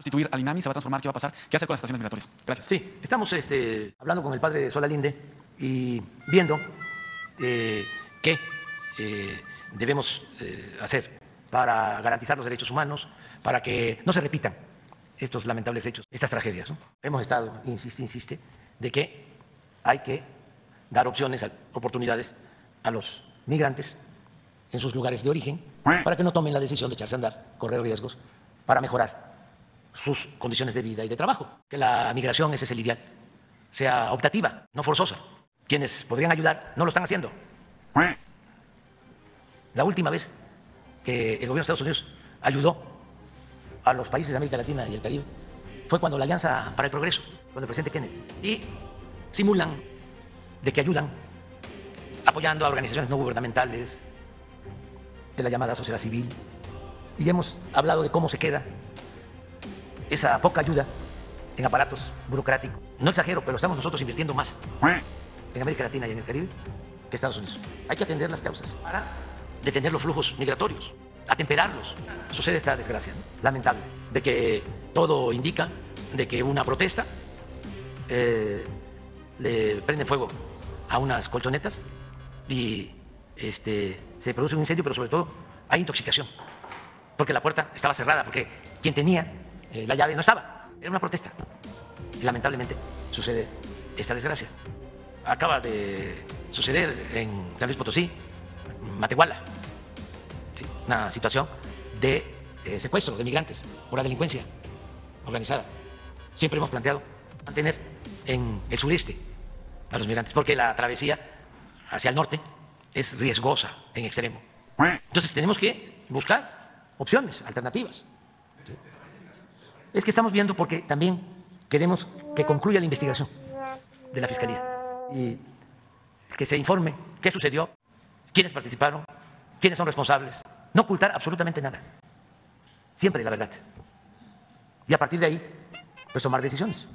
Sustituir al INAMI, se va a transformar, ¿qué va a pasar? ¿Qué hacer con las estaciones migratorias? Gracias. Sí, estamos hablando con el padre de Solalinde y viendo qué debemos hacer para garantizar los derechos humanos, para que no se repitan estos lamentables hechos, estas tragedias, ¿no? Hemos estado, insiste, de que hay que dar opciones, oportunidades a los migrantes en sus lugares de origen para que no tomen la decisión de echarse a andar, correr riesgos, para mejorar sus condiciones de vida y de trabajo. Que la migración, ese es el ideal, sea optativa, no forzosa. Quienes podrían ayudar no lo están haciendo. La última vez que el gobierno de Estados Unidos ayudó a los países de América Latina y el Caribe fue cuando la Alianza para el Progreso, con el presidente Kennedy, y simulan de que ayudan apoyando a organizaciones no gubernamentales de la llamada sociedad civil. Y hemos hablado de cómo se queda esa poca ayuda en aparatos burocráticos. No exagero, pero estamos nosotros invirtiendo más en América Latina y en el Caribe que Estados Unidos. Hay que atender las causas para detener los flujos migratorios, atemperarlos. Sucede esta desgracia, ¿no? Lamentable, de que todo indica de que una protesta le prende fuego a unas colchonetas y se produce un incendio, pero sobre todo hay intoxicación, porque la puerta estaba cerrada, porque quien tenía la llave no estaba. Era una protesta. Y lamentablemente sucede esta desgracia. Acaba de suceder en San Luis Potosí, Matehuala, ¿sí? Una situación de secuestro de migrantes por la delincuencia organizada. Siempre hemos planteado mantener en el sureste a los migrantes, porque la travesía hacia el norte es riesgosa en extremo. Entonces tenemos que buscar opciones, alternativas. ¿Sí? Es que estamos viendo porque también queremos que concluya la investigación de la Fiscalía y que se informe qué sucedió, quiénes participaron, quiénes son responsables. No ocultar absolutamente nada. Siempre la verdad. Y a partir de ahí, pues tomar decisiones.